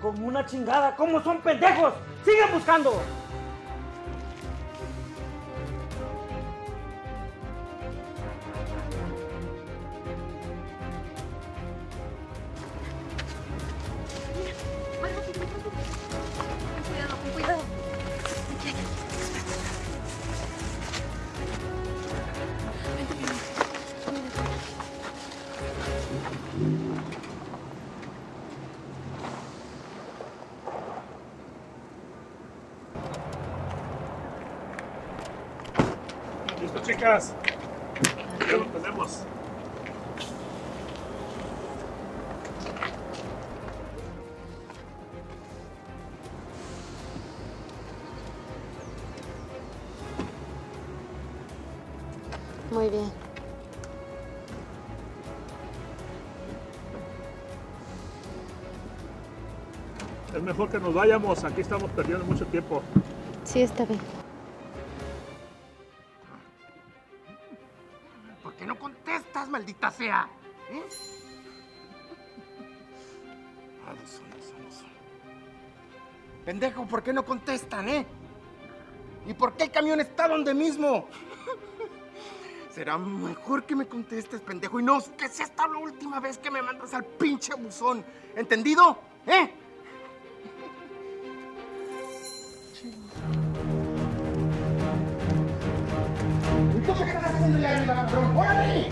Como una chingada, ¿cómo son pendejos? ¡Sigan buscando! Listo, chicas. Ya lo tenemos. Muy bien. Es mejor que nos vayamos. Aquí estamos perdiendo mucho tiempo. Sí, está bien. ¡Maldita sea! ¿Eh? Ah, no son, no son, no son. Pendejo, ¿por qué no contestan, eh? ¿Y por qué el camión está donde mismo? Será mejor que me contestes, pendejo, y no que sea esta la última vez que me mandas al pinche buzón. ¿Entendido? ¿Eh? ¿Y tú qué estás haciendo ya arriba, cabrón? ¡Órale!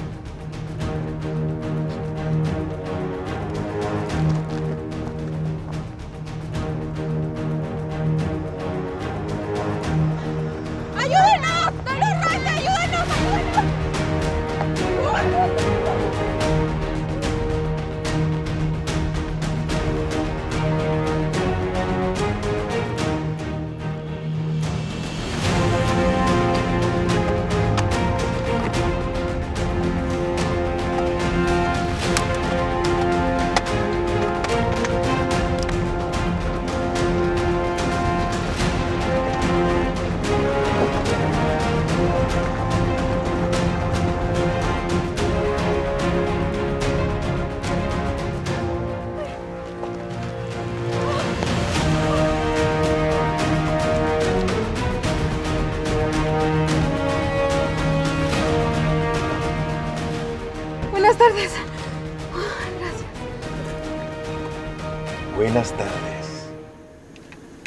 Buenas tardes.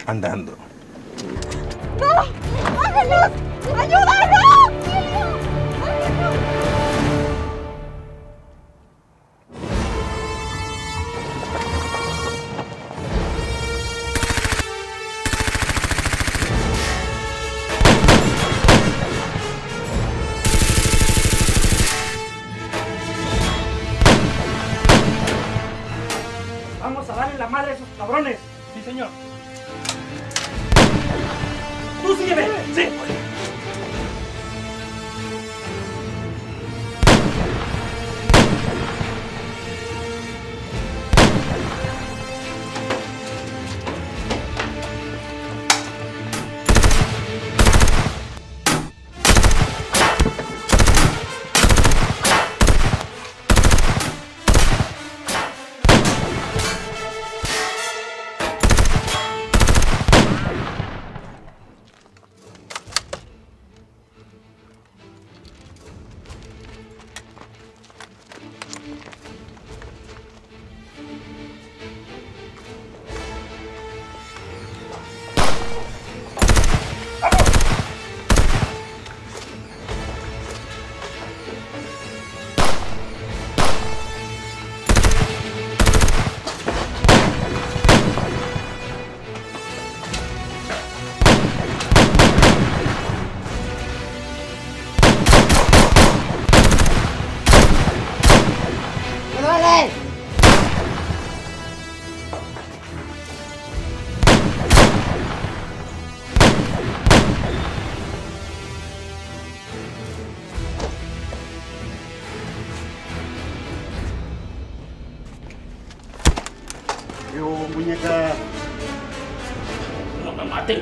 Andando. ¡No! ¡Háganos! ¡Ayúdanos! ¡Auxilio! ¡Háganos! ¡Cabrones! Sí, señor. ¡Tú sígueme! ¡Sí!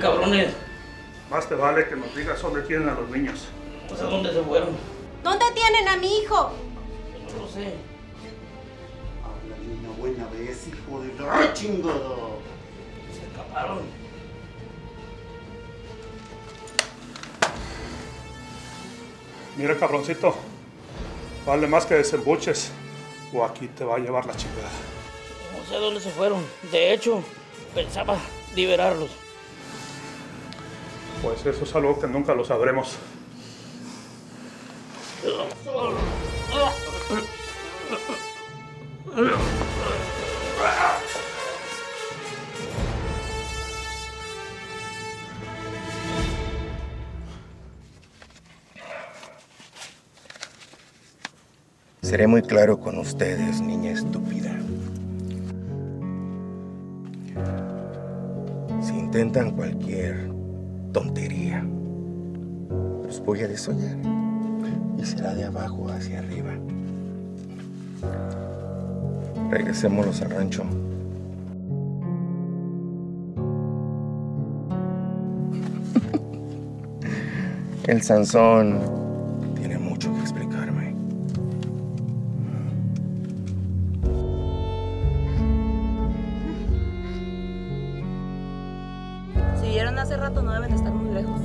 Cabrones. Más te vale que nos digas dónde tienen a los niños. Pues a dónde se fueron. ¿Dónde tienen a mi hijo? No lo sé. buena vez, hijo de la chingada. Se escaparon. Mira, cabroncito, vale más que desembuches o aquí te va a llevar la chingada. No sé dónde se fueron. De hecho, pensaba liberarlos. Pues eso es algo que nunca lo sabremos. Seré muy claro con ustedes, niña estúpida. Si intentan cualquier tontería, los voy a desollar. Y será de abajo hacia arriba. Regresémonos al rancho. El Sansón tiene mucho que explicarme. Si vieron hace rato, no deben estar muy lejos.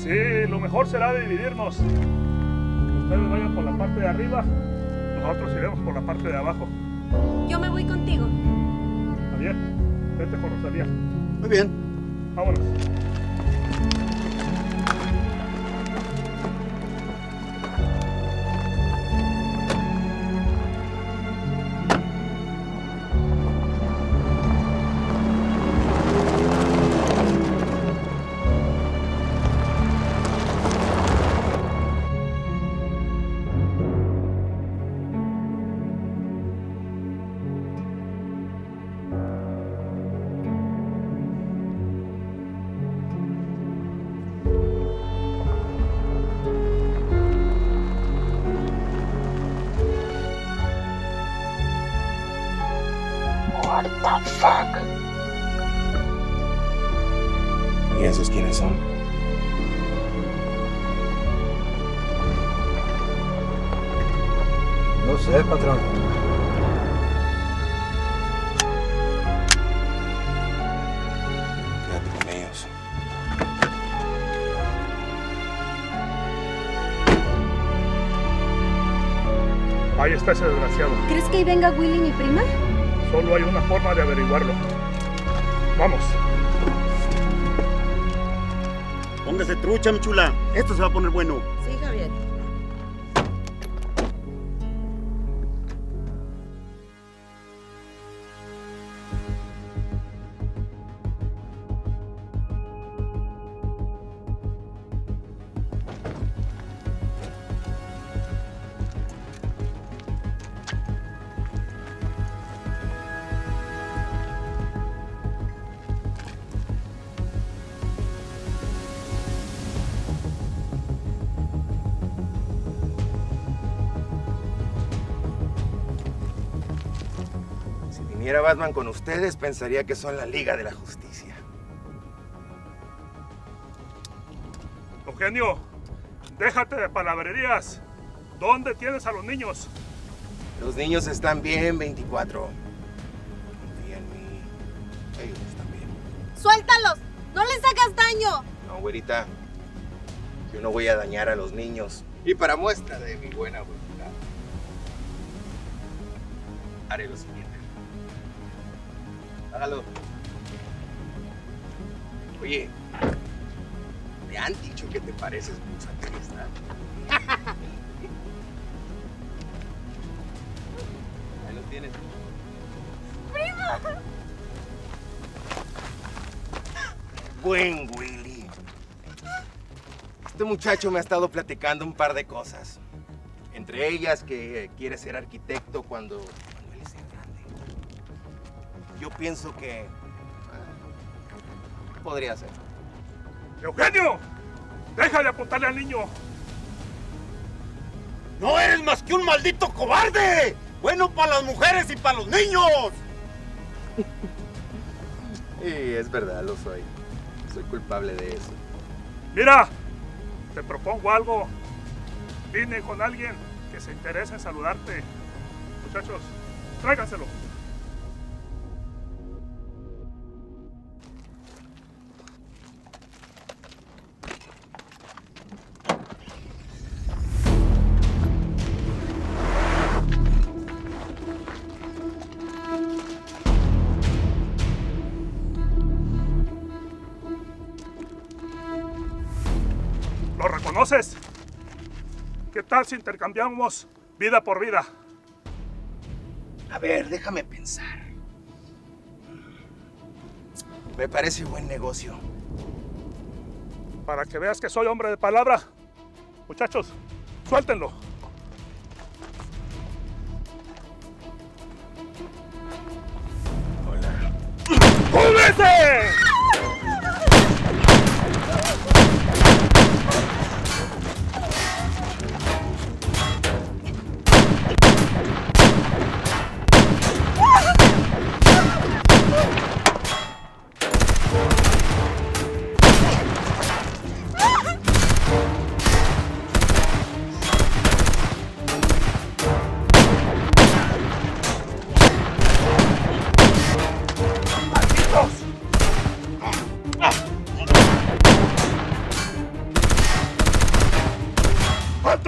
Sí, lo mejor será dividirnos. Ustedes vayan por la parte de arriba, nosotros iremos por la parte de abajo. Yo me voy contigo. Javier, vete con Rosalía. Muy bien. Vámonos. ¿Y esos quiénes son? No sé, patrón. Quédate con ellos. Ahí está ese desgraciado. ¿Crees que ahí venga Willy, mi prima? Solo hay una forma de averiguarlo. Vamos. Póngase trucha, mi chula. Esto se va a poner bueno. Sí, Javier. Si era Batman con ustedes, pensaría que son la Liga de la Justicia. Eugenio, déjate de palabrerías. ¿Dónde tienes a los niños? Los niños están bien, veinticuatro. Confía en mí. Ellos están bien. ¡Suéltalos! ¡No les hagas daño! No, güerita. Yo no voy a dañar a los niños. Y para muestra de mi buena voluntad, haré lo siguiente. Hágalo. Oye, me han dicho que te pareces mucho a Cristal. Ahí lo tienes. ¡Primo! Buen Willy. Este muchacho me ha estado platicando un par de cosas. Entre ellas que quiere ser arquitecto cuando... Yo pienso que podría ser. ¡Eugenio! ¡Deja de apuntarle al niño! ¡No eres más que un maldito cobarde! ¡Bueno para las mujeres y para los niños! Y es verdad, lo soy. Soy culpable de eso. Mira, te propongo algo. Vine con alguien que se interese en saludarte. Muchachos, tráigaselo. ¿Lo reconoces? ¿Qué tal si intercambiamos vida por vida? A ver, déjame pensar. Me parece buen negocio. Para que veas que soy hombre de palabra, muchachos, suéltenlo. Hola. ¡Cúbrete!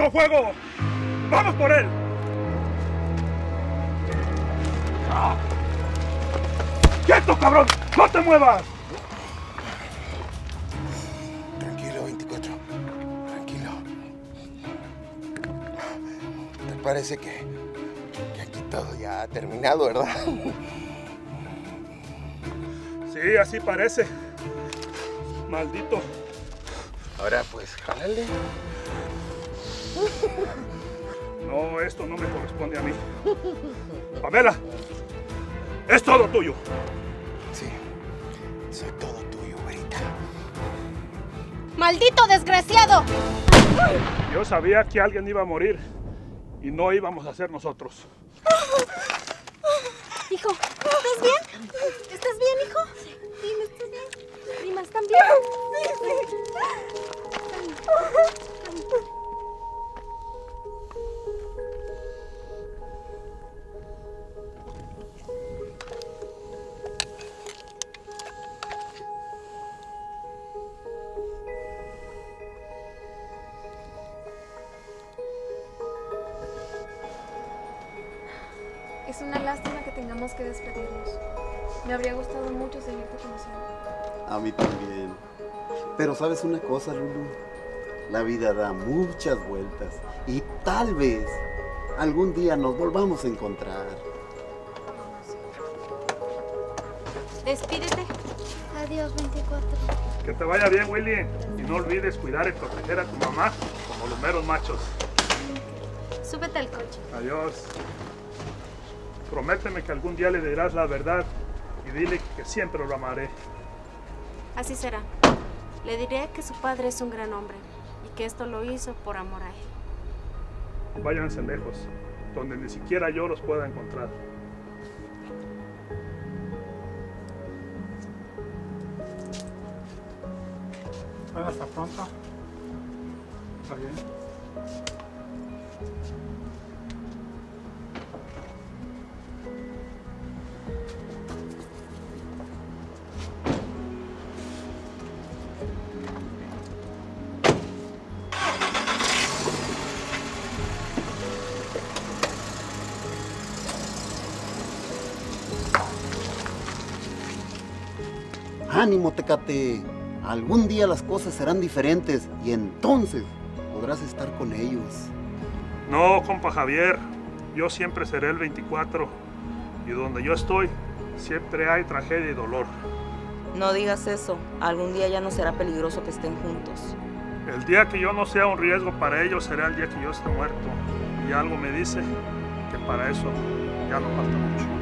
¡Fuego! ¡Vamos por él! ¡Quieto, cabrón! ¡No te muevas! Tranquilo, veinticuatro. Tranquilo. Te parece que, que aquí todo ya ha terminado, ¿verdad? Sí, así parece. Maldito. Ahora pues, jálale. No, esto no me corresponde a mí. Pamela, es todo tuyo. Sí, soy todo tuyo, güerita. ¡Maldito desgraciado! Yo sabía que alguien iba a morir y no íbamos a ser nosotros. Hijo, ¿estás bien? ¿Estás bien, hijo? Dime, ¿estás bien? Prima, ¿están bien? Sí, sí. Es una lástima que tengamos que despedirnos. Me habría gustado mucho seguirte conociendo. A mí también. Pero ¿sabes una cosa, Lulú? La vida da muchas vueltas y tal vez algún día nos volvamos a encontrar. Despídete. Adiós, veinticuatro. Que te vaya bien, Willy. Y no olvides cuidar y proteger a tu mamá como los meros machos. Súbete al coche. Adiós. Prométeme que algún día le dirás la verdad y dile que siempre lo amaré. Así será. Le diré que su padre es un gran hombre y que esto lo hizo por amor a él. Váyanse lejos, donde ni siquiera yo los pueda encontrar. Bueno, hasta pronto. ¿Está bien? Ánimo, Tecate. Algún día las cosas serán diferentes y entonces podrás estar con ellos. No, compa Javier. Yo siempre seré el veinticuatro. Y donde yo estoy, siempre hay tragedia y dolor. No digas eso. Algún día ya no será peligroso que estén juntos. El día que yo no sea un riesgo para ellos será el día que yo esté muerto. Y algo me dice que para eso ya no falta mucho.